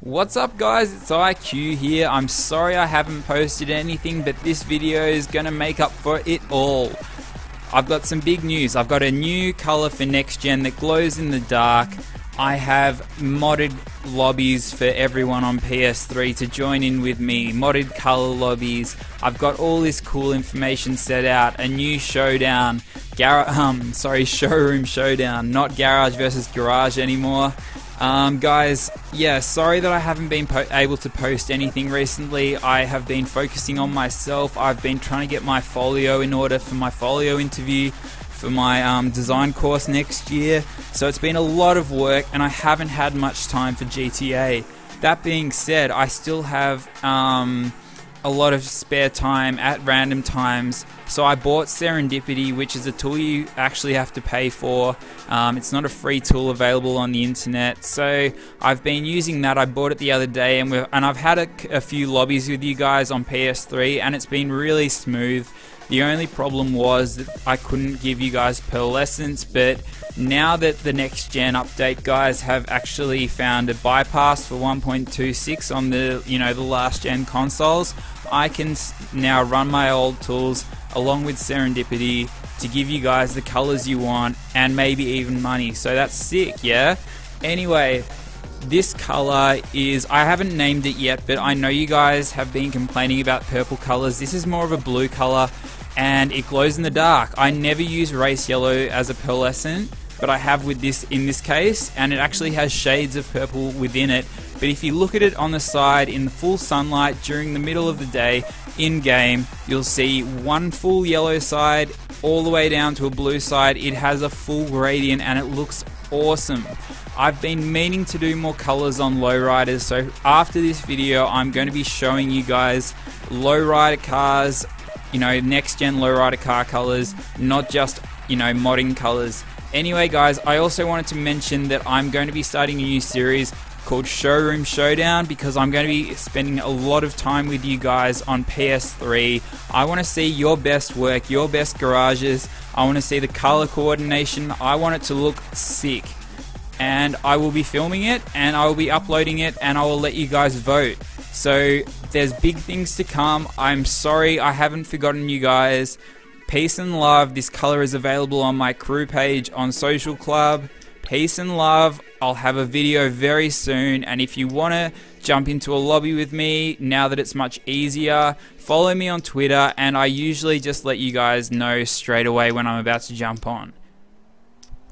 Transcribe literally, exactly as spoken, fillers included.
What's up guys, it's I Q here. I'm sorry I haven't posted anything, but this video is gonna make up for it all. I've got some big news. I've got a new color for next gen that glows in the dark. I have modded lobbies for everyone on P S three to join in with me, modded color lobbies. I've got all this cool information set out, a new showdown, gar um, sorry, showroom showdown, not garage versus garage anymore. Um, guys, yeah, sorry that I haven't been po able to post anything recently. I have been focusing on myself. I've been trying to get my folio in order for my folio interview for my um, design course next year. So it's been a lot of work and I haven't had much time for G T A. That being said, I still have um, a lot of spare time at random times. So I bought Serendipity, which is a tool you actually have to pay for. Um, it's not a free tool available on the internet. So I've been using that. I bought it the other day and, we've, and I've had a, a few lobbies with you guys on P S three and it's been really smooth. The only problem was that I couldn't give you guys pearlescence, but now that the next gen update guys have actually found a bypass for one point two six on the, you know, the last gen consoles, I can now run my old tools along with Serendipity to give you guys the colors you want and maybe even money. So that's sick, yeah? Anyway, this color is, I haven't named it yet, but I know you guys have been complaining about purple colors. This is more of a blue color and it glows in the dark. I never use race yellow as a pearlescent, but I have with this in this case, and it actually has shades of purple within it. But if you look at it on the side in the full sunlight during the middle of the day in game, you'll see one full yellow side all the way down to a blue side. It has a full gradient and it looks awesome. I've been meaning to do more colors on lowriders, so after this video I'm going to be showing you guys lowrider cars, you know, next gen lowrider car colors, not just, you know, modding colors. Anyway guys, I also wanted to mention that I'm going to be starting a new series called Showroom Showdown because I'm going to be spending a lot of time with you guys on P S three. I want to see your best work, your best garages. I want to see the color coordination. I want it to look sick. And I will be filming it and I will be uploading it and I will let you guys vote. So there's big things to come. I'm sorry I haven't forgotten you guys. Peace and love. This color is available on my crew page on Social Club. Peace and love. I'll have a video very soon, and if you want to jump into a lobby with me now that it's much easier, follow me on Twitter and I usually just let you guys know straight away when I'm about to jump on.